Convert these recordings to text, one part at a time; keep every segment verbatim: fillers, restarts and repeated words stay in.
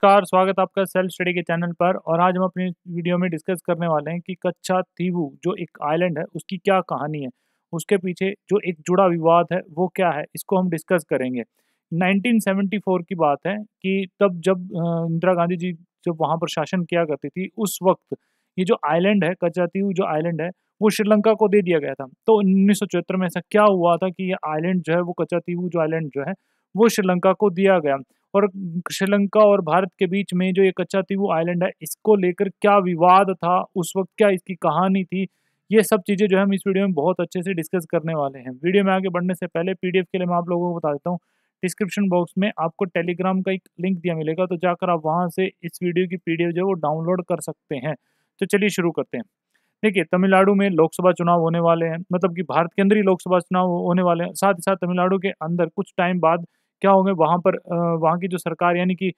नमस्कार, स्वागत आपका सेल्फ स्टडी के चैनल पर। और आज हम अपनी वीडियो में डिस्कस करने वाले हैं कि कच्चातीवू जो एक आइलैंड है उसकी क्या कहानी है, उसके पीछे जो एक जुड़ा विवाद है वो क्या है, इसको हम डिस्कस करेंगे। उन्नीस सौ चौहत्तर की बात है कि तब जब इंदिरा गांधी जी जब वहाँ पर शासन किया करती थी उस वक्त ये जो आइलैंड है कच्चातीवू जो आइलैंड है वो श्रीलंका को दे दिया गया था। तो उन्नीस सौ चौहत्तर में ऐसा क्या हुआ था कि ये आइलैंड जो है वो कच्चातीवू जो आइलैंड जो है वो श्रीलंका को दिया गया और श्रीलंका और भारत के बीच में जो ये कच्चातीवू आइलैंड है इसको लेकर क्या विवाद था उस वक्त, क्या इसकी कहानी थी, ये सब चीज़ें जो है हम इस वीडियो में बहुत अच्छे से डिस्कस करने वाले हैं। वीडियो में आगे बढ़ने से पहले पीडीएफ के लिए मैं आप लोगों को बता देता हूँ, डिस्क्रिप्शन बॉक्स में आपको टेलीग्राम का एक लिंक दिया मिलेगा, तो जाकर आप वहाँ से इस वीडियो की पीडीएफ जो है वो डाउनलोड कर सकते हैं। तो चलिए शुरू करते हैं। देखिए, तमिलनाडु में लोकसभा चुनाव होने वाले हैं, मतलब कि भारत के अंदर ही लोकसभा चुनाव होने वाले हैं। साथ ही साथ तमिलनाडु के अंदर कुछ टाइम बाद क्या होंगे, वहाँ पर वहाँ की जो सरकार यानी कि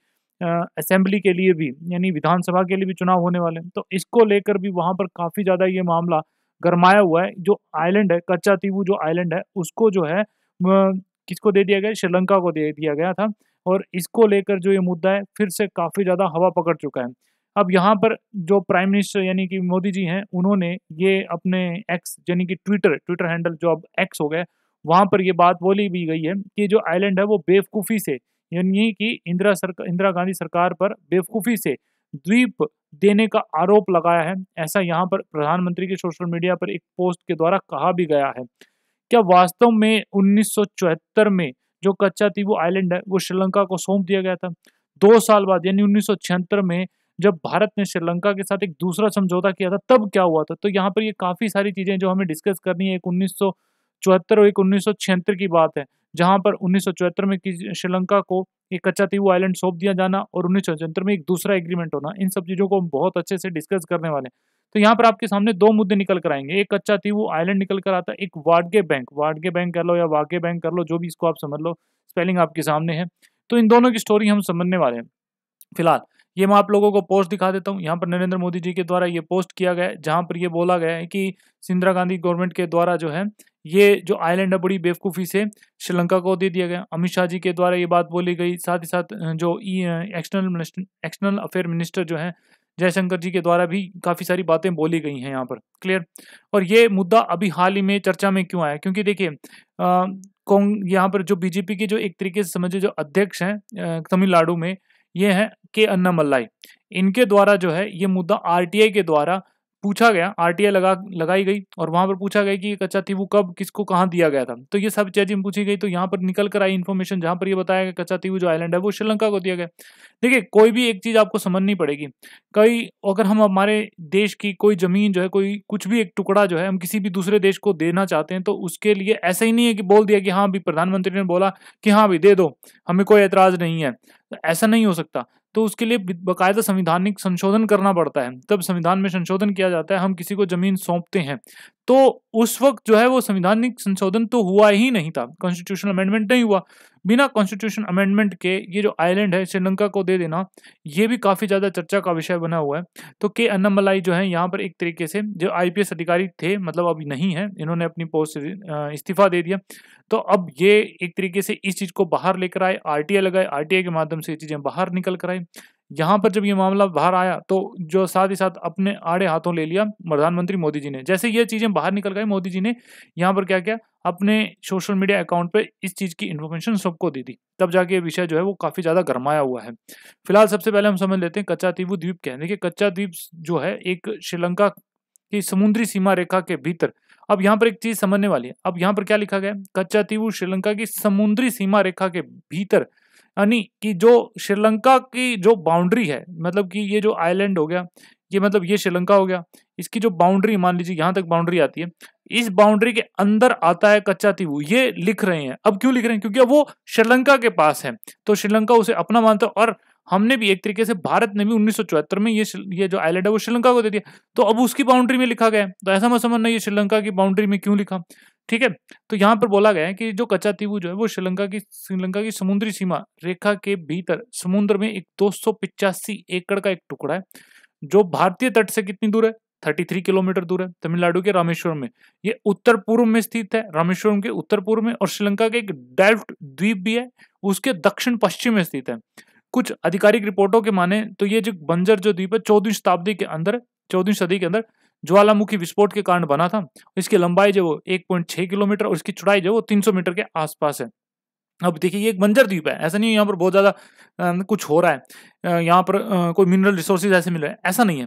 असेंबली के लिए भी यानी विधानसभा के लिए भी चुनाव होने वाले हैं। तो इसको लेकर भी वहाँ पर काफ़ी ज़्यादा ये मामला गरमाया हुआ है। जो आइलैंड है कच्चातीवू जो आइलैंड है उसको जो है किसको दे दिया गया, श्रीलंका को दे दिया गया था। और इसको लेकर जो ये मुद्दा है फिर से काफ़ी ज़्यादा हवा पकड़ चुका है। अब यहाँ पर जो प्राइम मिनिस्टर यानी कि मोदी जी हैं उन्होंने ये अपने एक्स यानी कि ट्विटर ट्विटर हैंडल जो अब एक्स हो गया वहाँ पर ये बात बोली भी गई है कि जो आइलैंड है वो बेवकूफ़ी से यानी कि इंदिरा सरकार इंदिरा गांधी सरकार पर बेवकूफ़ी से द्वीप देने का आरोप लगाया है। ऐसा यहाँ पर प्रधानमंत्री के सोशल मीडिया पर एक पोस्ट के द्वारा कहा भी गया है। क्या वास्तव में उन्नीस सौ चौहत्तर में जो कच्चातीवू आइलैंड है वो श्रीलंका को सौंप दिया गया था? दो साल बाद यानी उन्नीस सौ छिहत्तर में जब भारत ने श्रीलंका के साथ एक दूसरा समझौता किया था तब क्या हुआ था? तो यहाँ पर ये काफ़ी सारी चीज़ें जो हमें डिस्कस करनी है। एक उन्नीस सौ चौहत्तर और एक उन्नीस सौ छिहत्तर की बात है जहां पर उन्नीस सौ चौहत्तर में श्रीलंका को एक कच्चातीवू आइलैंड सौंप दिया जाना और उन्नीस सौ छिहत्तर में एक दूसरा एग्रीमेंट होना, इन सब चीज़ों को हम बहुत अच्छे से डिस्कस करने वाले हैं। तो यहाँ पर आपके सामने दो मुद्दे निकल कर आएंगे, एक कच्चातीवू आइलैंड निकल कर आता है, एक वाडगे बैंक वाडगे बैंक कर लो या वागे बैंक कर लो, जो भी इसको आप समझ लो, स्पेलिंग आपके सामने है। तो इन दोनों की स्टोरी हम समझने वाले हैं। फिलहाल ये मैं आप लोगों को पोस्ट दिखा देता हूँ। यहाँ पर नरेंद्र मोदी जी के द्वारा ये पोस्ट किया गया है जहाँ पर ये बोला गया है कि इंदिरा गांधी गवर्नमेंट के द्वारा जो है ये जो आइलैंड है बड़ी बेवकूफ़ी से श्रीलंका को दे दिया गया। अमित शाह जी के द्वारा ये बात बोली गई। साथ ही साथ जो एक्सटर्नल एक्सटर्नल अफेयर मिनिस्टर जो है जयशंकर जी के द्वारा भी काफ़ी सारी बातें बोली गई हैं यहाँ पर, क्लियर। और ये मुद्दा अभी हाल ही में चर्चा में क्यों आया, क्योंकि देखिए यहाँ पर जो बीजेपी के जो एक तरीके से समझे जो अध्यक्ष हैं तमिलनाडु में ये हैं के अन्नामलाई, इनके द्वारा जो है ये मुद्दा आरटीआई के द्वारा पूछा गया, आरटीआई लगा लगाई गई और वहाँ पर पूछा गया कि कच्चातीवू कब किसको कहाँ दिया गया था। तो ये सब चीज़ें पूछी गई। तो यहाँ पर निकल कर आई इन्फॉर्मेशन जहाँ पर ये बताया गया कच्चातीवू जो आइलैंड है वो श्रीलंका को दिया गया। देखिए, कोई भी एक चीज़ आपको समझनी पड़ेगी, कई अगर हम हमारे देश की कोई ज़मीन जो है कोई कुछ भी एक टुकड़ा जो है हम किसी भी दूसरे देश को देना चाहते हैं तो उसके लिए ऐसा ही नहीं है कि बोल दिया कि हाँ अभी प्रधानमंत्री ने बोला कि हाँ अभी दे दो, हमें कोई एतराज़ नहीं है, ऐसा नहीं हो सकता। तो उसके लिए बकायदा संवैधानिक संशोधन करना पड़ता है, तब संविधान में संशोधन किया जाता है। हम किसी को ज़मीन सौंपते हैं तो उस वक्त जो है वो संवैधानिक संशोधन तो हुआ ही नहीं था, कॉन्स्टिट्यूशन अमेंडमेंट नहीं हुआ। बिना कॉन्स्टिट्यूशन अमेंडमेंट के ये जो आइलैंड है श्रीलंका को दे देना ये भी काफ़ी ज़्यादा चर्चा का विषय बना हुआ है। तो के अन्नामलाई जो है यहाँ पर एक तरीके से जो आईपीएस अधिकारी थे, मतलब अभी नहीं है, इन्होंने अपनी पोस्ट से इस्तीफा दे दिया। तो अब ये एक तरीके से इस चीज़ को बाहर लेकर आए, आरटीआई लगाए, आरटीआई के माध्यम से ये चीज़ें बाहर निकल कर आई। यहाँ पर जब ये मामला बाहर आया तो जो साथ ही साथ अपने आड़े हाथों ले लिया प्रधानमंत्री मोदी जी ने। जैसे ये चीज़ें बाहर निकल गई मोदी जी ने यहाँ पर क्या क्या अपने सोशल मीडिया अकाउंट पे इस चीज़ की इन्फॉर्मेशन सबको दे दी, तब जाके ये विषय जो है वो काफ़ी ज़्यादा गरमाया हुआ है। फिलहाल सबसे पहले हम समझ लेते हैं कच्चातीवू द्वीप क्या है। देखिए, कच्चातीवू जो है एक श्रीलंका की समुद्री सीमा रेखा के भीतर, अब यहाँ पर एक चीज़ समझने वाली है। अब यहाँ पर क्या लिखा गया, कच्चातीवू श्रीलंका की समुद्री सीमा रेखा के भीतर, यानी कि जो श्रीलंका की जो बाउंड्री है, मतलब कि ये जो आइलैंड हो गया ये मतलब ये श्रीलंका हो गया, इसकी जो बाउंड्री मान लीजिए यहाँ तक बाउंड्री आती है, इस बाउंड्री के अंदर आता है कच्चातीवू, ये लिख रहे हैं। अब क्यों लिख रहे हैं, क्योंकि अब वो श्रीलंका के पास है तो श्रीलंका उसे अपना मानता है। और हमने भी एक तरीके से भारत ने भी उन्नीस सौ चौहत्तर में ये ये जो आइलैंड है वो श्रीलंका को दे दिया, तो अब उसकी बाउंड्री में लिखा गया है। तो ऐसा मत समझना ये श्रीलंका की बाउंड्री में क्यों लिखा, ठीक है। तो यहाँ पर बोला गया है कि जो कच्चातीवू जो है वो श्रीलंका की श्रीलंका की समुद्री सीमा रेखा के भीतर समुद्र में एक दो सौ पिचासी एकड़ का एक टुकड़ा है जो भारतीय तट से कितनी दूर है, तैंतीस किलोमीटर दूर है, तमिलनाडु के रामेश्वरम में। ये उत्तर पूर्व में स्थित है, रामेश्वरम के उत्तर पूर्व में, और श्रीलंका के एक डेल्ट द्वीप भी है उसके दक्षिण पश्चिम में स्थित है। कुछ आधिकारिक रिपोर्टों के माने तो ये जो बंजर जो द्वीप है चौदहवीं शताब्दी के अंदर चौदहवीं सदी के अंदर ज्वालामुखी विस्फोट के कारण बना था। इसकी लंबाई जो वो एक पॉइंट छह किलोमीटर और इसकी चौड़ाई जो वो तीन सौ मीटर के आसपास है। अब देखिए ये एक बंजर द्वीप है, ऐसा नहीं है यहाँ पर बहुत ज़्यादा कुछ हो रहा है, यहाँ पर आ, कोई मिनरल रिसोर्सेज ऐसे मिल रहे हैं, ऐसा नहीं है।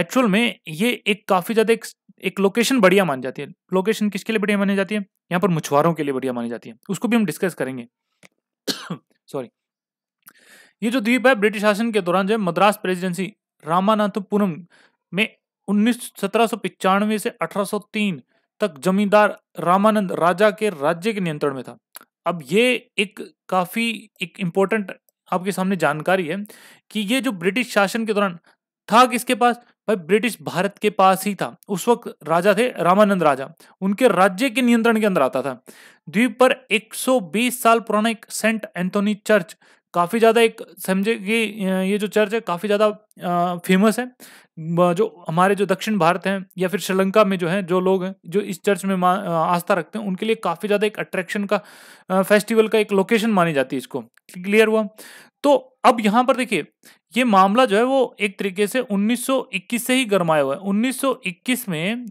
एक्चुअल में ये एक काफ़ी ज़्यादा एक एक लोकेशन बढ़िया मानी जाती है। लोकेशन किसके लिए बढ़िया मानी जाती है? यहाँ पर मछुआरों के लिए बढ़िया मानी जाती है, उसको भी हम डिस्कस करेंगे। सॉरी, ये जो द्वीप है ब्रिटिश शासन के दौरान जो मद्रास प्रेसिडेंसी रामानाथपुरम में उन्नीस सत्रह सौ पिचानवे से अठारह सौ तीन तक जमींदार रामानंद राजा के राज्य के नियंत्रण में था। अब ये एक काफ़ी एक इम्पोर्टेंट आपके सामने जानकारी है कि ये जो ब्रिटिश शासन के दौरान था किसके पास? भाई ब्रिटिश भारत के पास ही था। उस वक्त राजा थे रामानंद राजा, उनके राज्य के नियंत्रण के अंदर आता था। द्वीप पर एक सौ बीस साल पुराना एक सेंट एंथोनी चर्च, काफ़ी ज़्यादा एक समझे कि ये जो चर्च है काफ़ी ज़्यादा फेमस है। जो हमारे जो दक्षिण भारत हैं या फिर श्रीलंका में जो है जो लोग हैं जो इस चर्च में आस्था रखते हैं उनके लिए काफ़ी ज़्यादा एक अट्रैक्शन का फेस्टिवल का एक लोकेशन मानी जाती है। इसको क्लियर हुआ? तो अब यहाँ पर देखिए ये मामला जो है वो एक तरीके से उन्नीस सौ इक्कीस से ही गरमाया हुआ है। उन्नीस सौ इक्कीस में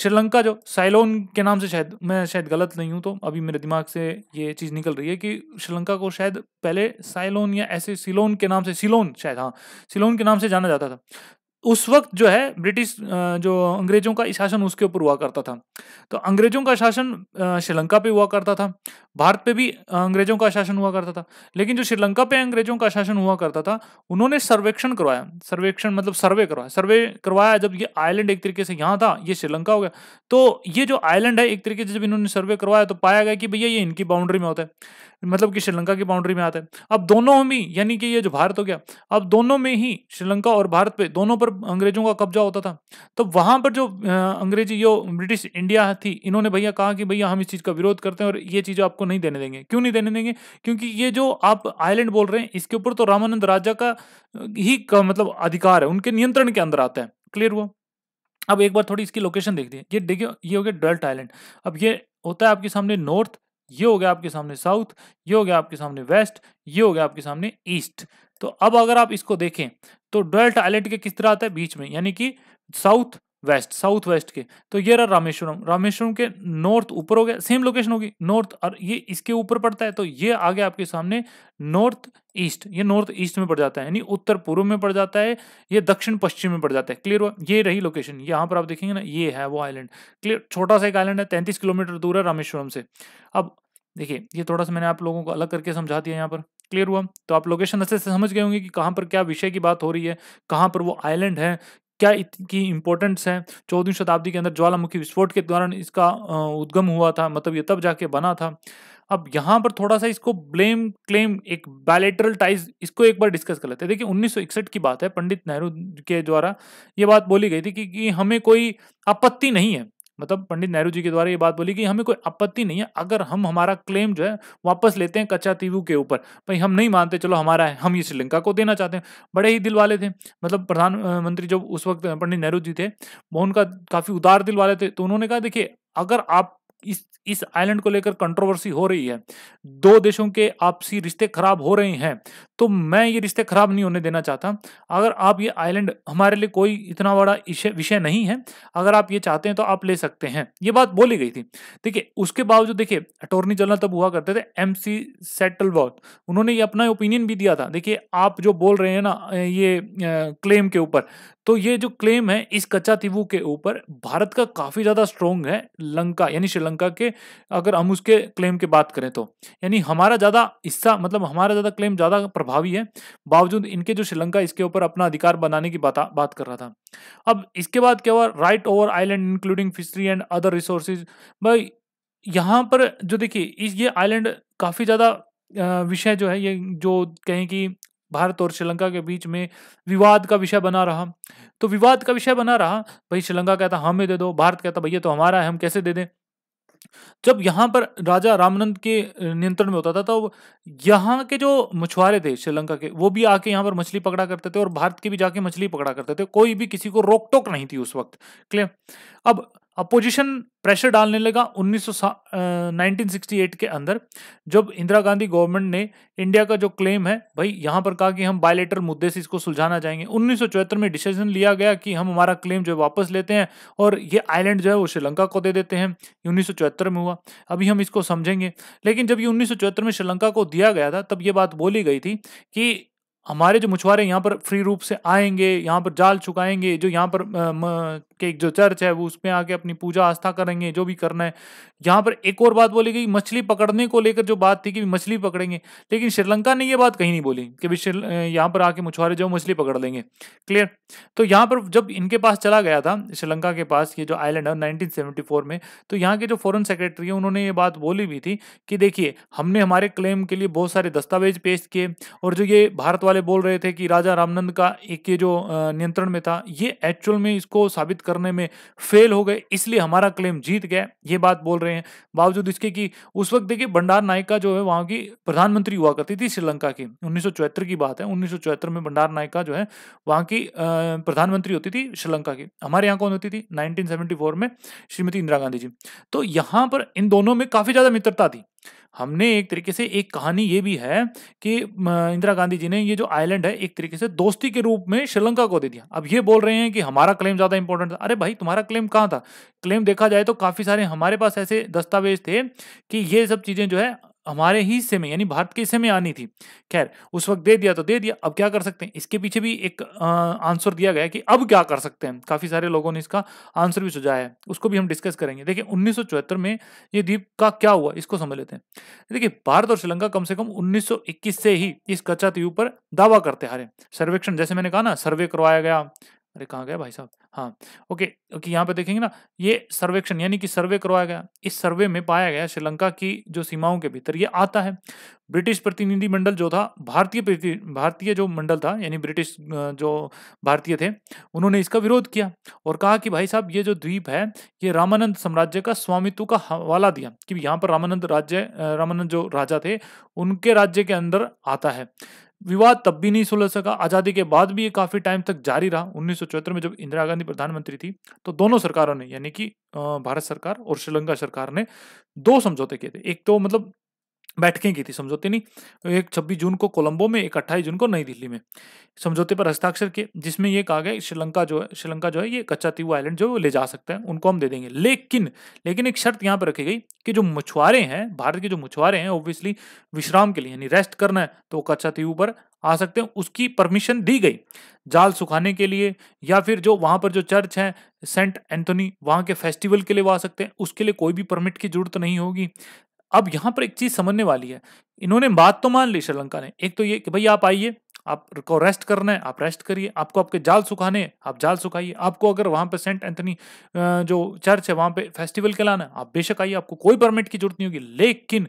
श्रीलंका जो साइलोन के नाम से, शायद मैं शायद गलत नहीं हूँ तो अभी मेरे दिमाग से ये चीज़ निकल रही है कि श्रीलंका को शायद पहले साइलोन या ऐसे सिलोन के नाम से, सिलोन शायद, हाँ सिलोन के नाम से जाना जाता था। उस वक्त जो है ब्रिटिश जो अंग्रेजों का शासन उसके ऊपर हुआ करता था। तो अंग्रेजों का शासन श्रीलंका पे हुआ करता था, भारत पे भी अंग्रेजों का शासन हुआ करता था, लेकिन जो श्रीलंका पे अंग्रेजों का शासन हुआ करता था उन्होंने सर्वेक्षण करवाया। सर्वेक्षण मतलब सर्वे करवाया, सर्वे करवाया। जब ये आइलैंड एक तरीके से यहाँ था, ये श्रीलंका हो गया, तो ये जो आइलैंड है एक तरीके से जब इन्होंने सर्वे करवाया तो पाया गया कि भैया ये इनकी बाउंड्री में होता है, मतलब कि श्रीलंका की बाउंड्री में आता है। अब दोनों में, यानी कि ये जो भारत हो गया, अब दोनों में ही श्रीलंका और भारत पे दोनों पर अंग्रेजों का कब्जा होता था। तो वहाँ पर जो अंग्रेजी जो ब्रिटिश इंडिया थी इन्होंने भैया कहा कि भैया हम इस चीज़ का विरोध करते हैं और ये चीज़ आपको नहीं देने देंगे। क्यों नहीं देने देंगे? क्योंकि ये जो आप आइलैंड बोल रहे हैं इसके ऊपर तो रामानंद राजा का ही का, मतलब अधिकार है, उनके नियंत्रण के अंदर आता है। क्लियर हुआ? अब एक बार थोड़ी इसकी लोकेशन देखते हैं। ये देखिए ये हो गया डेल्ट आइलैंड। अब ये होता है आपके सामने नॉर्थ, ये हो गया आपके सामने साउथ, ये हो गया आपके सामने वेस्ट, ये हो गया आपके सामने ईस्ट। तो अब अगर आप इसको देखें तो डेल्टा आइलैंड के किस तरह आता है? बीच में, यानी कि साउथ वेस्ट, साउथ वेस्ट के। तो ये रहा रामेश्वरम, रामेश्वरम के नॉर्थ ऊपर हो गया, सेम लोकेशन होगी नॉर्थ, और ये इसके ऊपर पड़ता है। तो ये आ गया आपके सामने नॉर्थ ईस्ट, ये नॉर्थ ईस्ट में पड़ जाता है, यानी उत्तर पूर्व में पड़ जाता है, ये दक्षिण पश्चिम में पड़ जाता है। क्लियर हुआ? ये रही लोकेशन, यहाँ पर आप देखेंगे ना ये है वो आइलैंड। क्लियर? छोटा सा एक आइलैंड है, तैंतीस किलोमीटर दूर है रामेश्वरम से। अब देखिए ये थोड़ा सा मैंने आप लोगों को अलग करके समझा दिया यहाँ पर। क्लियर हुआ? तो आप लोकेशन अच्छे से समझ गए होंगे कि कहाँ पर क्या विषय की बात हो रही है, कहाँ पर वो आइलैंड है, क्या इसकी इंपॉर्टेंस है। चौदहवीं शताब्दी के अंदर ज्वालामुखी विस्फोट के दौरान इसका उद्गम हुआ था, मतलब ये तब जाके बना था। अब यहाँ पर थोड़ा सा इसको ब्लेम क्लेम एक बायलैटरल टाइज इसको एक बार डिस्कस कर लेते हैं। देखिए उन्नीस सौ इकसठ की बात है, पंडित नेहरू के द्वारा ये बात बोली गई थी कि, कि हमें कोई आपत्ति नहीं है, मतलब पंडित नेहरू जी के द्वारा ये बात बोली कि हमें कोई आपत्ति नहीं है अगर हम हमारा क्लेम जो है वापस लेते हैं कच्चातीवू के ऊपर। भाई हम नहीं मानते, चलो हमारा है, हम ये श्रीलंका को देना चाहते हैं। बड़े ही दिल वाले थे, मतलब प्रधानमंत्री जो उस वक्त पंडित नेहरू जी थे वो उनका काफ़ी उदार दिल वाले थे। तो उन्होंने कहा देखिए अगर आप इस इस आइलैंड को लेकर कंट्रोवर्सी हो रही है, दो देशों के आपसी रिश्ते खराब हो रहे हैं, तो मैं ये रिश्ते खराब नहीं होने देना चाहता। अगर आप ये आइलैंड हमारे लिए कोई इतना बड़ा विषय नहीं है, अगर आप ये चाहते हैं तो आप ले सकते हैं, ये बात बोली गई थी। देखिए उसके बावजूद देखिए अटॉर्नी जनरल तब हुआ करते थे एमसी सेटल, उन्होंने ये अपना ओपिनियन भी दिया था। देखिए आप जो बोल रहे हैं ना ये क्लेम के ऊपर, तो ये जो क्लेम है इस कच्चातीवू के ऊपर भारत का काफ़ी ज़्यादा स्ट्रोंग है, लंका यानी श्रीलंका के, अगर हम उसके क्लेम की बात करें तो, यानी हमारा ज़्यादा हिस्सा, मतलब हमारा ज़्यादा क्लेम ज़्यादा प्रभावी है, बावजूद इनके जो श्रीलंका इसके ऊपर अपना अधिकार बनाने की बात बात कर रहा था। अब इसके बाद क्या हुआ? Right over island including fishery and other resources. भाई यहाँ पर जो देखिए ये आइलैंड काफ़ी ज़्यादा विषय जो है, ये जो कहें कि भारत और श्रीलंका के बीच में विवाद का विषय बना रहा। तो विवाद का विषय बना रहा, भाई श्रीलंका कहता हमें दे दो, भारत कहता भैया तो हमारा है, हम कैसे दे दें। जब यहाँ पर राजा रामानंद के नियंत्रण में होता था तो यहाँ के जो मछुआरे थे श्रीलंका के वो भी आके यहाँ पर मछली पकड़ा करते थे और भारत के भी जाके मछली पकड़ा करते थे, कोई भी किसी को रोक टोक नहीं थी उस वक्त। क्लियर? अब अपोजिशन प्रेशर डालने लगा उन्नीस सौ अठानवे के अंदर, जब इंदिरा गांधी गवर्नमेंट ने इंडिया का जो क्लेम है भाई यहाँ पर कहा कि हम बायलेटरल मुद्दे से इसको सुलझाना चाहेंगे। उन्नीस सौ चौहत्तर में डिसीजन लिया गया कि हम हमारा क्लेम जो है वापस लेते हैं और ये आइलैंड जो है वो श्रीलंका को दे देते हैं। उन्नीस सौ चौहत्तर में हुआ, अभी हम इसको समझेंगे। लेकिन जब ये उन्नीस सौ चौहत्तर में श्रीलंका को दिया गया था तब ये बात बोली गई थी कि हमारे जो मछुआरे यहाँ पर फ्री रूप से आएंगे, यहाँ पर जाल चुकाएंगे, जो यहाँ पर के एक जो चर्च है वो उसमें आके अपनी पूजा आस्था करेंगे, जो भी करना है। यहाँ पर एक और बात बोली गई मछली पकड़ने को लेकर, जो बात थी कि मछली पकड़ेंगे, लेकिन श्रीलंका ने ये बात कहीं नहीं बोली कि भाई यहाँ पर आके मछुआरे जो मछली पकड़ लेंगे। क्लियर। तो यहाँ पर जब इनके पास चला गया था श्रीलंका के पास ये जो आइलैंड है नाइनटीन सेवेंटी फोर में, तो यहाँ के जो फॉरेन सेक्रेटरी है उन्होंने ये बात बोली भी थी कि देखिए हमने हमारे क्लेम के लिए बहुत सारे दस्तावेज पेश किए, और जो ये भारत वाले बोल रहे थे कि राजा रामनंद का एक ये जो नियंत्रण में था, ये एक्चुअल में इसको साबित करने में फेल हो गए, इसलिए हमारा क्लेम जीत गया, ये बात बोल रहे हैं। बावजूद इसके कि उस वक्त देखिए भंडार नायका जो है वहां की प्रधानमंत्री हुआ करती थी श्रीलंका की, उन्नीस सौ चौहत्तर की बात है। उन्नीस सौ चौहत्तर में भंडार नायका जो है वहां की प्रधानमंत्री होती थी श्रीलंका की। हमारे यहाँ कौन होती थी नाइनटीन सेवेंटी फोर में? श्रीमती इंदिरा गांधी जी। तो यहाँ पर इन दोनों में काफी ज्यादा मित्रता थी। हमने एक तरीके से एक कहानी ये भी है कि इंदिरा गांधी जी ने ये जो आइलैंड है एक तरीके से दोस्ती के रूप में श्रीलंका को दे दिया। अब ये बोल रहे हैं कि हमारा क्लेम ज़्यादा इंपॉर्टेंट था। अरे भाई तुम्हारा क्लेम कहाँ था? क्लेम देखा जाए तो काफ़ी सारे हमारे पास ऐसे दस्तावेज थे कि ये सब चीज़ें जो है हमारे ही हिस्से में यानी भारत के हिस्से में आनी थी। खैर उस वक्त दे दिया तो दे दिया, अब क्या कर सकते हैं। इसके पीछे भी एक आंसर दिया गया कि अब क्या कर सकते हैं। काफ़ी सारे लोगों ने इसका आंसर भी सुझाया है, उसको भी हम डिस्कस करेंगे। देखिए उन्नीस सौ चौहत्तर में ये द्वीप का क्या हुआ इसको समझ लेते हैं। देखिए भारत और श्रीलंका कम से कम उन्नीस सौ इक्कीस से ही इस कच्चातीवू पर दावा करते हारे। सर्वेक्षण जैसे मैंने कहा ना, सर्वे करवाया गया। अरे कहाँ गया भाई साहब? हाँ ओके ओके, यहाँ पे देखेंगे ना, ये सर्वेक्षण यानी कि सर्वे करवाया गया। इस सर्वे में पाया गया श्रीलंका की जो सीमाओं के भीतर ये आता है। ब्रिटिश प्रतिनिधि मंडल जो था, भारतीय भारतीय जो मंडल था यानी ब्रिटिश जो भारतीय थे, उन्होंने इसका विरोध किया और कहा कि भाई साहब ये जो द्वीप है ये रामानंद साम्राज्य का स्वामित्व का हवाला दिया कि यहाँ पर रामानंद राज्य रामानंद जो राजा थे उनके राज्य के अंदर आता है। विवाद तब भी नहीं सुलझ सका, आज़ादी के बाद भी ये काफ़ी टाइम तक जारी रहा। उन्नीस सौ चौहत्तर में जब इंदिरा गांधी प्रधानमंत्री थी तो दोनों सरकारों ने यानी कि भारत सरकार और श्रीलंका सरकार ने दो समझौते किए थे। एक तो मतलब बैठकें की थी, समझौते नहीं, एक छब्बीस जून को कोलंबो में, एक अट्ठाईस जून को नई दिल्ली में समझौते पर हस्ताक्षर किए, जिसमें ये कहा गया श्रीलंका जो है श्रीलंका जो है ये कच्चातीवू आइलैंड जो ले जा सकता है, उनको हम दे देंगे। लेकिन लेकिन एक शर्त यहाँ पर रखी गई कि जो मछुआरे हैं, भारत के जो मछुआरे हैं ऑब्वियसली विश्राम के लिए यानी रेस्ट करना है तो कच्चातीवू पर आ सकते हैं, उसकी परमिशन दी गई। जाल सुखाने के लिए या फिर जो वहाँ पर जो चर्च है सेंट एंथोनी, वहाँ के फेस्टिवल के लिए वो आ सकते हैं, उसके लिए कोई भी परमिट की जरूरत नहीं होगी। अब यहाँ पर एक चीज़ समझने वाली है, इन्होंने बात तो मान ली श्रीलंका ने, एक तो ये कि भाई आप आइए, आपको रेस्ट करना है आप रेस्ट करिए, आपको आपके जाल सुखाने हैं आप जाल सुखाइए, आपको अगर वहाँ पे सेंट एंथनी जो चर्च है वहाँ पे फेस्टिवल के लाना है आप बेशक आइए, आपको कोई परमिट की जरूरत नहीं होगी। लेकिन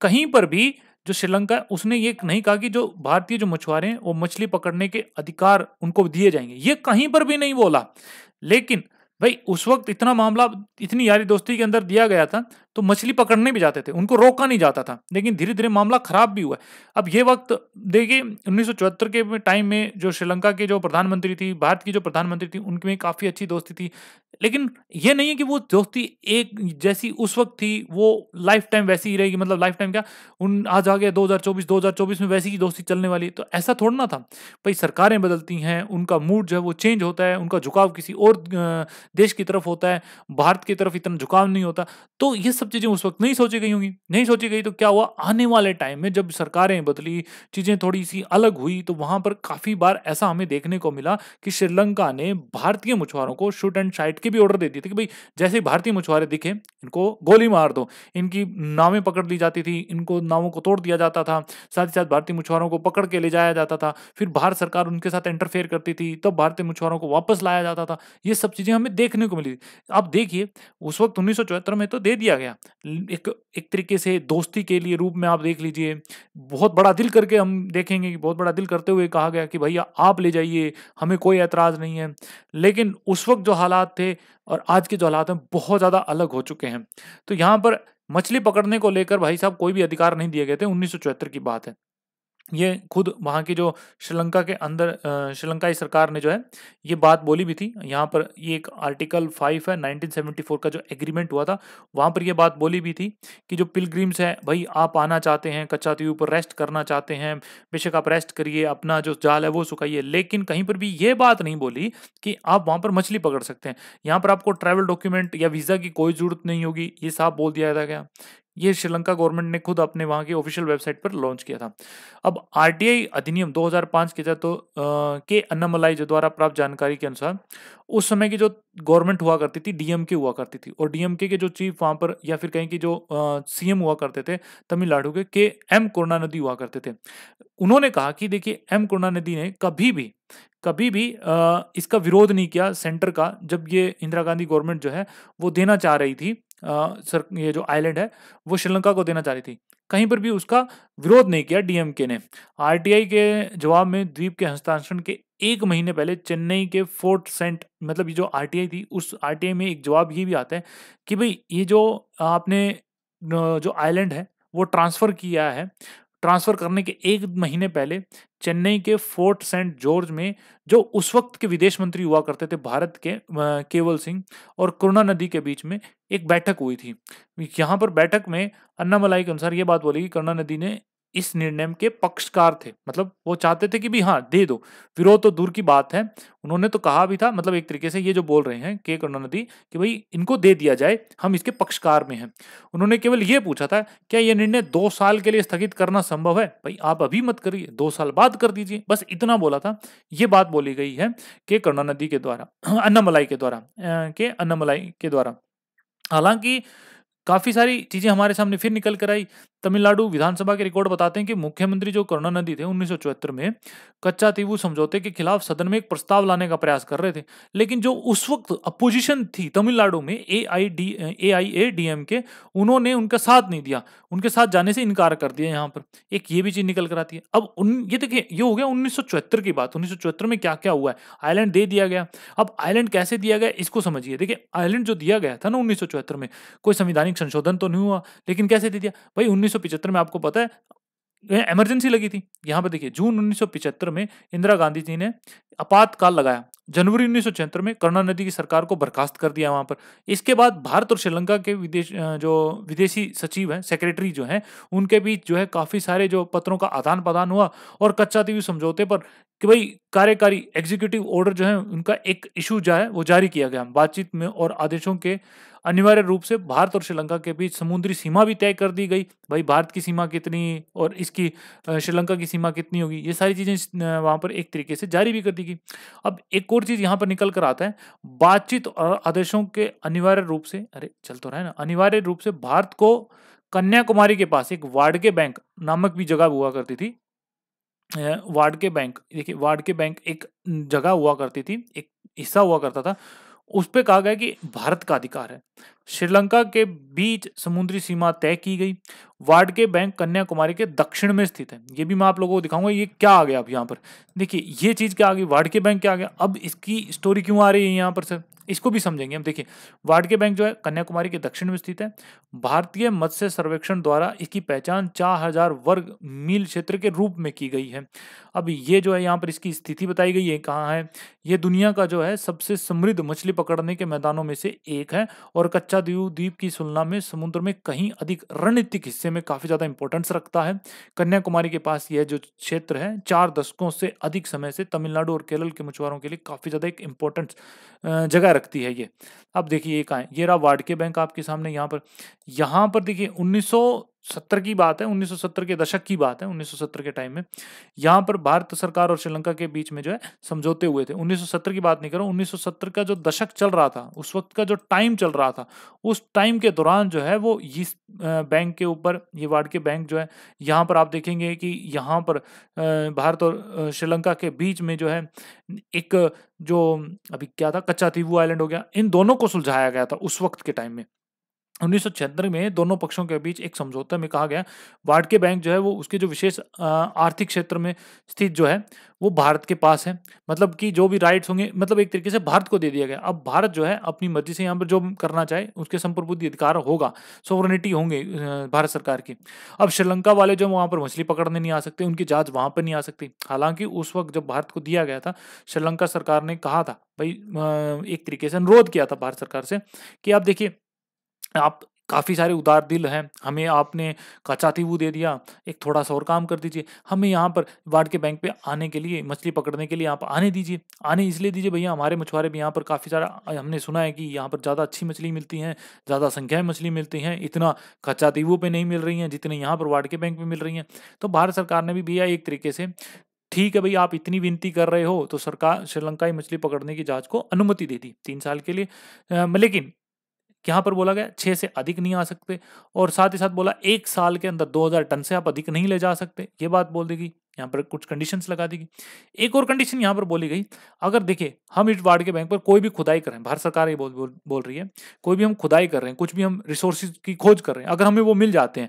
कहीं पर भी जो श्रीलंका है उसने ये नहीं कहा कि जो भारतीय जो मछुआरे हैं वो मछली पकड़ने के अधिकार उनको दिए जाएंगे, ये कहीं पर भी नहीं बोला। लेकिन भाई उस वक्त इतना मामला इतनी यारी दोस्ती के अंदर दिया गया था तो मछली पकड़ने भी जाते थे, उनको रोका नहीं जाता था। लेकिन धीरे धीरे मामला खराब भी हुआ। अब ये वक्त देखिए उन्नीस सौ चौहत्तर के टाइम में जो श्रीलंका के जो प्रधानमंत्री थी, भारत की जो प्रधानमंत्री थी, उनमें काफ़ी अच्छी दोस्ती थी। लेकिन ये नहीं है कि वो दोस्ती एक जैसी उस वक्त थी वो लाइफ टाइम वैसी ही रहेगी, मतलब लाइफ टाइम क्या उन आज आ गया दो हज़ार चौबीस दो हज़ार चौबीस में वैसी ही दोस्ती चलने वाली है, तो ऐसा थोड़ा ना था भाई। सरकारें बदलती हैं, उनका मूड जो है वो चेंज होता है, उनका झुकाव किसी और देश की तरफ होता है, भारत की तरफ इतना झुकाव नहीं होता। तो ये सब चीज़ें उस वक्त नहीं सोची गई होंगी, नहीं सोची गई तो क्या हुआ आने वाले टाइम में जब सरकारें बदली, चीज़ें थोड़ी सी अलग हुई, तो वहाँ पर काफ़ी बार ऐसा हमें देखने को मिला कि श्रीलंका ने भारतीय मछुआरों को शूट एंड शाइट के भी ऑर्डर दे दिए थे कि भाई जैसे भारतीय मछुआरे दिखे इनको गोली मार दो। इनकी नावें पकड़ ली जाती थी, इनको नावों को तोड़ दिया जाता था, साथ ही साथ भारतीय मछुआरों को पकड़ के ले जाया जाता था, फिर भारत सरकार उनके साथ इंटरफेयर करती थी, तब भारतीय मछुआरों को वापस लाया जाता था। ये सब चीज़ें हमें देखने को मिली। आप देखिए उस वक्त उन्नीस सौ चौहत्तर में तो दे दिया गया एक एक तरीके से दोस्ती के लिए रूप में, आप देख लीजिए बहुत बड़ा दिल करके, हम देखेंगे कि बहुत बड़ा दिल करते हुए कहा गया कि भैया आप ले जाइए हमें कोई ऐतराज़ नहीं है। लेकिन उस वक्त जो हालात थे और आज के जो हालात हैं बहुत ज़्यादा अलग हो चुके हैं। तो यहाँ पर मछली पकड़ने को लेकर भाई साहब कोई भी अधिकार नहीं दिए गए थे, उन्नीस सौ चौहत्तर की बात है। ये खुद वहाँ की जो श्रीलंका के अंदर श्रीलंकाई सरकार ने जो है ये बात बोली भी थी। यहाँ पर ये एक आर्टिकल फाइव है नाइनटीन सेवेंटी फोर का जो एग्रीमेंट हुआ था, वहाँ पर ये बात बोली भी थी कि जो पिलग्रिम्स हैं भाई आप आना चाहते हैं कच्चातीवू पर रेस्ट करना चाहते हैं, बेशक आप रेस्ट करिए, अपना जो जाल है वो सुखाइए, लेकिन कहीं पर भी ये बात नहीं बोली कि आप वहाँ पर मछली पकड़ सकते हैं, यहाँ पर आपको ट्रैवल डॉक्यूमेंट या वीज़ा की कोई ज़रूरत नहीं होगी, ये साफ बोल दिया था। क्या ये श्रीलंका गवर्नमेंट ने खुद अपने वहाँ की ऑफिशियल वेबसाइट पर लॉन्च किया था। अब आरटीआई अधिनियम दो हज़ार पाँच के तहत तो के अन्नामलाई जो द्वारा प्राप्त जानकारी के अनुसार उस समय की जो गवर्नमेंट हुआ करती थी डीएमके हुआ करती थी, और डीएमके के जो चीफ वहाँ पर या फिर कहीं की जो सीएम हुआ करते थे तमिलनाडु के के एम करुणानिधि हुआ करते थे। उन्होंने कहा कि देखिए एम करुणानिधि ने कभी भी कभी भी आ, इसका विरोध नहीं किया सेंटर का, जब ये इंदिरा गांधी गवर्नमेंट जो है वो देना चाह रही थी आ, सर ये जो आइलैंड है वो श्रीलंका को देना चाह रही थी, कहीं पर भी उसका विरोध नहीं किया डीएमके ने। आरटीआई के जवाब में द्वीप के हस्तांतरण के एक महीने पहले चेन्नई के फोर्ट सेंट मतलब ये जो आरटीआई थी उस आरटीआई में एक जवाब ये भी आता है कि भाई ये जो आपने जो आइलैंड है वो ट्रांसफ़र किया है, ट्रांसफ़र करने के एक महीने पहले चेन्नई के फोर्ट सेंट जॉर्ज में जो उस वक्त के विदेश मंत्री हुआ करते थे भारत के केवल सिंह और करुणानिधि के बीच में एक बैठक हुई थी। यहाँ पर बैठक में अन्नामलाई के अनुसार ये बात बोली कि करुणानिधि ने इस निर्णय के पक्षकार थे, मतलब वो चाहते थे कि भी हाँ दे दो, विरोध तो दूर की बात है, उन्होंने तो कहा भी था, मतलब एक तरीके से ये जो बोल रहे हैं के करुणानिधि कि भाई इनको दे दिया जाए, हम इसके पक्षकार में हैं। उन्होंने केवल ये पूछा था क्या ये निर्णय दो साल के लिए स्थगित करना संभव है, भाई आप अभी मत करिए दो साल बाद कर दीजिए, बस इतना बोला था। ये बात बोली गई है के करुणानिधि के द्वारा अन्नामलाई के द्वारा के अन्नामलाई के द्वारा। हालांकि काफ़ी सारी चीज़ें हमारे सामने फिर निकल कर आई। तमिलनाडु विधानसभा के रिकॉर्ड बताते हैं कि मुख्यमंत्री जो करुणानिधि थे उन्नीस सौ चौहत्तर में कच्चातीवू समझौते के खिलाफ सदन में एक प्रस्ताव लाने का प्रयास कर रहे थे, लेकिन जो उस वक्त अपोजिशन थी तमिलनाडु में A I D A I A D M K, उन्होंने उनका साथ नहीं दिया, उनके साथ जाने से इनकार कर दिया। यहाँ पर एक ये भी चीज़ निकल कर आती है। अब उन ये देखिए ये हो गया उन्नीस सौ चौहत्तर की बात, उन्नीस सौ चौहत्तर में क्या क्या हुआ है, आइलैंड दे दिया गया। अब आइलैंड कैसे दिया गया इसको समझिए। देखिए आइलैंड जो दिया गया था ना उन्नीस सौ चौहत्तर में, कोई संविधानिक संशोधन तो नहीं हुआ, लेकिन कैसे दे दिया भाई। उन्नीस सौ पचहत्तर में आपको पता है इमरजेंसी लगी थी। यहाँ पर देखिए जून उन्नीस सौ पचहत्तर में इंदिरा गांधी जी ने आपातकाल लगाया, जनवरी उन्नीस सौ छिहत्तर में करुणानिधि की सरकार को बर्खास्त कर दिया वहाँ पर। इसके बाद भारत और श्रीलंका के विदेश जो विदेशी सचिव हैं सेक्रेटरी जो हैं उनके बीच जो है काफ़ी सारे जो पत्रों का आदान प्रदान हुआ, और कच्चातीवू समझौते पर कि भाई कार्यकारी एग्जीक्यूटिव ऑर्डर जो है उनका एक इशू जो है वो जारी किया गया। बातचीत में और आदेशों के अनिवार्य रूप से भारत और श्रीलंका के बीच समुद्री सीमा भी तय कर दी गई, भाई भारत की सीमा कितनी और इसकी श्रीलंका की सीमा कितनी होगी, ये सारी चीज़ें वहाँ पर एक तरीके से जारी भी कर दी गई। अब एक और चीज़ यहाँ पर निकल कर आता है, बातचीत और आदेशों के अनिवार्य रूप से अरे चल तो रहा है ना अनिवार्य रूप से भारत को कन्याकुमारी के पास एक वाडके बैंक नामक भी जगह हुआ करती थी। वाडके बैंक देखिए वाडके बैंक एक जगह हुआ करती थी, एक हिस्सा हुआ करता था, उस पर कहा गया कि भारत का अधिकार है। श्रीलंका के बीच समुद्री सीमा तय की गई। वाडके बैंक कन्याकुमारी के दक्षिण में स्थित है। ये भी मैं आप लोगों को दिखाऊंगा। ये क्या आ गया अब यहाँ पर देखिए, ये चीज़ क्या आ गई, वाडके बैंक क्या आ गया। अब इसकी स्टोरी क्यों आ रही है यहाँ पर सर, इसको भी समझेंगे हम। देखिए वाडके बैंक जो है कन्याकुमारी के दक्षिण में स्थित है। भारतीय मत्स्य सर्वेक्षण द्वारा इसकी पहचान चार हजार वर्ग मील क्षेत्र के रूप में की गई है। अब ये जो है यहाँ पर इसकी स्थिति बताई गई है कहाँ है। ये दुनिया का जो है सबसे समृद्ध मछली पकड़ने के मैदानों में से एक है और कच्चातीवू द्वीप की तुलना में समुद्र में कहीं अधिक रणनीतिक हिस्से में काफ़ी ज़्यादा इंपॉर्टेंस रखता है। कन्याकुमारी के पास यह जो क्षेत्र है चार दशकों से अधिक समय से तमिलनाडु और केरल के मछुआरों के लिए काफ़ी ज़्यादा एक इंपॉर्टेंट जगह रखती है ये। अब देखिए ये कहाँ है, ये रहा वाडके बैंक आपके सामने। यहाँ पर यहाँ पर देखिए उन्नीस सौ सत्तर की बात है, उन्नीस सौ सत्तर के दशक की बात है। उन्नीस सौ सत्तर के टाइम में यहाँ पर भारत सरकार और श्रीलंका के बीच में जो है समझौते हुए थे। उन्नीस सौ सत्तर की बात नहीं करो, उन्नीस सौ सत्तर का जो दशक चल रहा था, उस वक्त का जो टाइम चल रहा था, उस टाइम के दौरान जो है वो इस बैंक के ऊपर ये वाडके बैंक जो है यहाँ पर आप देखेंगे कि यहाँ पर भारत और श्रीलंका के बीच में जो है एक जो अभी क्या था कच्चातीवू आइलैंड हो गया, इन दोनों को सुलझाया गया था उस वक्त के टाइम में। उन्नीस सौ छिहत्तर में दोनों पक्षों के बीच एक समझौते में कहा गया वार्ड के बैंक जो है वो उसके जो विशेष आर्थिक क्षेत्र में स्थित जो है वो भारत के पास है, मतलब कि जो भी राइट्स होंगे मतलब एक तरीके से भारत को दे दिया गया। अब भारत जो है अपनी मर्जी से यहाँ पर जो करना चाहे उसके संप्रभुत्व अधिकार होगा, सोवरेनिटी होंगे भारत सरकार की। अब श्रीलंका वाले जो वहाँ पर मछली पकड़ने नहीं आ सकते, उनकी जाँच वहाँ पर नहीं आ सकती। हालांकि उस वक्त जब भारत को दिया गया था श्रीलंका सरकार ने कहा था भाई, एक तरीके से अनुरोध किया था भारत सरकार से कि आप देखिए आप काफ़ी सारे उदार दिल हैं, हमें आपने कच्चातीवू दे दिया, एक थोड़ा सा और काम कर दीजिए, हमें यहाँ पर वार्ड के बैंक पे आने के लिए मछली पकड़ने के लिए आप आने दीजिए। आने इसलिए दीजिए भैया, हमारे मछुआरे भी यहाँ पर काफ़ी सारा, हमने सुना है कि यहाँ पर ज़्यादा अच्छी मछली मिलती हैं, ज़्यादा संख्या में मछली मिलती हैं, इतना कच्चातीवू पर नहीं मिल रही हैं जितनी यहाँ पर वार्ड के बैंक में मिल रही हैं। तो भारत सरकार ने भी भैया एक तरीके से ठीक है भाई, आप इतनी विनती कर रहे हो तो सरकार श्रीलंकाई मछली पकड़ने की जाँच को अनुमति दे दी तीन साल के लिए। लेकिन यहाँ पर बोला गया छः से अधिक नहीं आ सकते, और साथ ही साथ बोला एक साल के अंदर दो हज़ार टन से आप अधिक नहीं ले जा सकते, ये बात बोल देगी। यहाँ पर कुछ कंडीशंस लगा देगी। एक और कंडीशन यहाँ पर बोली गई, अगर देखिए हम इस वार्ड के बैंक पर कोई भी खुदाई कर रहे हैं, भारत सरकार ये बोल, बोल बोल रही है, कोई भी हम खुदाई कर रहे हैं, कुछ भी हम रिसोर्सेज की खोज कर रहे हैं, अगर हमें वो मिल जाते हैं,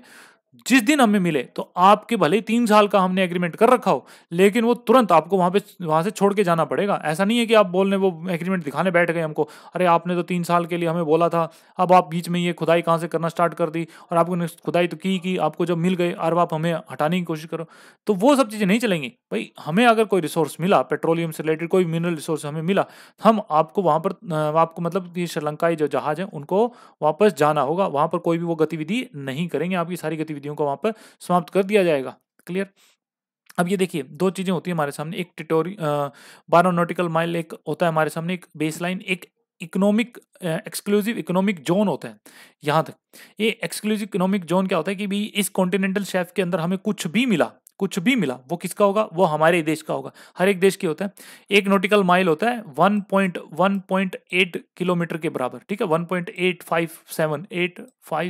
जिस दिन हमें मिले तो आपके भले तीन साल का हमने एग्रीमेंट कर रखा हो, लेकिन वो तुरंत आपको वहाँ पे वहाँ से छोड़ के जाना पड़ेगा। ऐसा नहीं है कि आप बोलने वो एग्रीमेंट दिखाने बैठ गए हमको, अरे आपने तो तीन साल के लिए हमें बोला था, अब आप बीच में ये खुदाई कहाँ से करना स्टार्ट कर दी, और आपको खुदाई तो की कि आपको जब मिल गए और आप हमें हटाने की कोशिश करो, तो वो सब चीज़ें नहीं चलेंगी भाई। हमें अगर कोई रिसोर्स मिला, पेट्रोलियम से रिलेटेड कोई मिनरल रिसोर्स हमें मिला, हम आपको वहाँ पर आपको मतलब ये श्रीलंकाई जो जहाज़ हैं उनको वापस जाना होगा, वहाँ पर कोई भी वो गतिविधि नहीं करेंगे, आपकी सारी गतिविधि को वहां पर समाप्त कर दिया जाएगा। क्लियर। अब ये देखिए दो चीजें होती है हमारे सामने, एक टिटोरी बारह नॉटिकल माइल एक होता है हमारे सामने, एक बेसलाइन, एक इकोनॉमिक एक्सक्लूसिव इकोनॉमिक जोन होता है। यहां तक ये एक्सक्लूसिव इकोनॉमिक जोन क्या होता है कि भी इस कॉन्टिनेंटल शेल्फ के अंदर हमें कुछ भी मिला, कुछ भी मिला वो किसका होगा, वो हमारे देश का होगा, हर एक देश के होता है। एक नॉटिकल माइल होता है one point one point eight kilometre के बराबर, ठीक है, one point eight five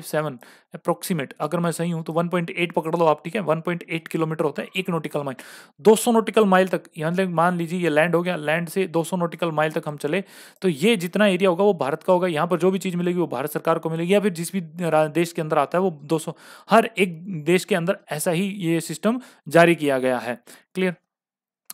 seven approximate, अगर मैं सही हूं तो वन पॉइंट एट पकड़ लो आप, ठीक है, वन पॉइंट एट किलोमीटर होता है एक नॉटिकल माइल। दो सौ नॉटिकल माइल तक यहाँ मान लीजिए ये लैंड हो गया, लैंड से दो सौ नॉटिकल माइल तक हम चले तो ये जितना एरिया होगा वो भारत का होगा। यहाँ पर जो भी चीज़ मिलेगी वो भारत सरकार को मिलेगी या फिर जिस भी देश के अंदर आता है वो दो सौ, हर एक देश के अंदर ऐसा ही ये सिस्टम जारी किया गया है। क्लियर।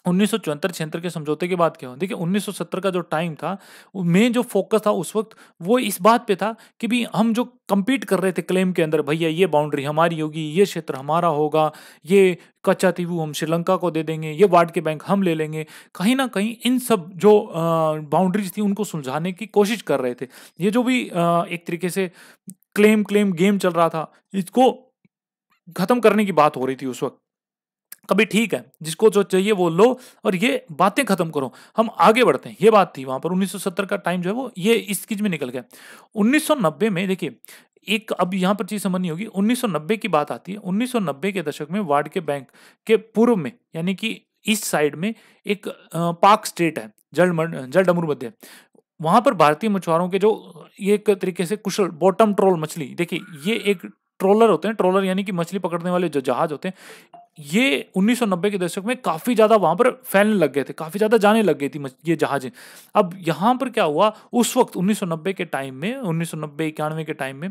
उन्नीस सौ चौहत्तर छिहत्तर के समझौते के बाद क्या हो, देखिए उन्नीस सौ सत्तर का जो टाइम था में जो फोकस था उस वक्त वो इस बात पे था कि भी हम जो कम्पीट कर रहे थे क्लेम के अंदर, भैया ये बाउंड्री हमारी होगी, ये क्षेत्र हमारा होगा, ये कच्चातीवू हम श्रीलंका को दे देंगे, ये वार्ड के बैंक हम ले लेंगे, कहीं ना कहीं इन सब जो बाउंड्रीज थी उनको सुलझाने की कोशिश कर रहे थे। ये जो भी आ, एक तरीके से क्लेम क्लेम गेम चल रहा था इसको खत्म करने की बात हो रही थी उस वक्त। कभी ठीक है जिसको जो चाहिए वो लो और ये बातें खत्म करो, हम आगे बढ़ते हैं, ये बात थी वहाँ पर। उन्नीस सौ सत्तर का टाइम जो है वो ये इस चीज में निकल गया। उन्नीस सौ नब्बे में देखिए एक अब यहाँ पर चीज़ समझनी होगी, उन्नीस सौ नब्बे की बात आती है। उन्नीस सौ नब्बे के दशक में वार्ड के बैंक के पूर्व में यानी कि ईस्ट साइड में एक पाक स्टेट है, जल जल डमरू मध्य, वहाँ पर भारतीय मछुआरों के जो ये एक तरीके से कुशल बॉटम ट्रोल मछली, देखिए ये एक ट्रोलर होते हैं, ट्रोलर यानी कि मछली पकड़ने वाले जो जहाज होते हैं, ये उन्नीस सौ नब्बे के दशक में काफ़ी ज़्यादा वहाँ पर फैलने लग गए थे, काफ़ी ज़्यादा जाने लग गई थी ये जहाज़ें। अब यहाँ पर क्या हुआ उस वक्त उन्नीस सौ नब्बे के टाइम में, उन्नीस सौ नब्बे इक्यानवे के टाइम में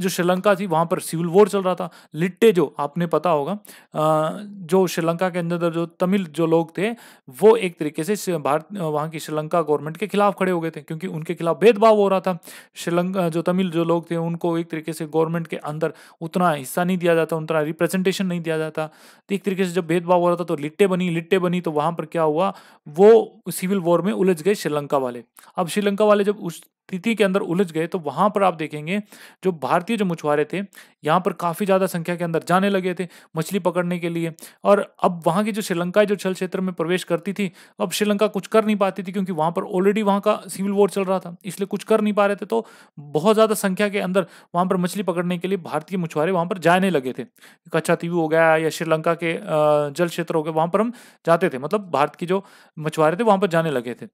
जो श्रीलंका थी वहाँ पर सिविल वॉर चल रहा था। लिट्टे जो आपने पता होगा, जो श्रीलंका के अंदर जो तमिल जो लोग थे वो एक तरीके से भारत वहाँ की श्रीलंका गवर्नमेंट के खिलाफ खड़े हो गए थे क्योंकि उनके खिलाफ भेदभाव हो रहा था। श्रीलंका जो तमिल जो लोग थे उनको एक तरीके से गवर्नमेंट के अंदर उतना हिस्सा नहीं दिया जाता, उतना रिप्रेजेंटेशन नहीं दिया जाता। एक तरीके से जब भेदभाव हो रहा था तो लिट्टे बनी, लिट्टे बनी तो वहां पर क्या हुआ वो सिविल वॉर में उलझ गए श्रीलंका वाले। अब श्रीलंका वाले जब उस स्थिति के अंदर उलझ गए तो वहां पर आप देखेंगे जो भारतीय जो मछुआरे थे यहाँ पर काफी ज्यादा संख्या के अंदर जाने लगे थे मछली पकड़ने के लिए। और अब वहां की जो श्रीलंका जो जल क्षेत्र में प्रवेश करती थी, अब श्रीलंका कुछ कर नहीं पाती थी क्योंकि वहां पर ऑलरेडी वहां का सिविल वॉर चल रहा था, इसलिए कुछ कर नहीं पा रहे थे। तो बहुत ज्यादा संख्या के अंदर वहां पर मछली पकड़ने के लिए भारतीय मछुआरे वहां पर जाने लगे थे। कच्चातीवू हो गया या श्रीलंका के जल क्षेत्र हो गए, वहां पर हम जाते थे, मतलब भारत की जो मछुआरे थे वहां पर जाने लगे थे।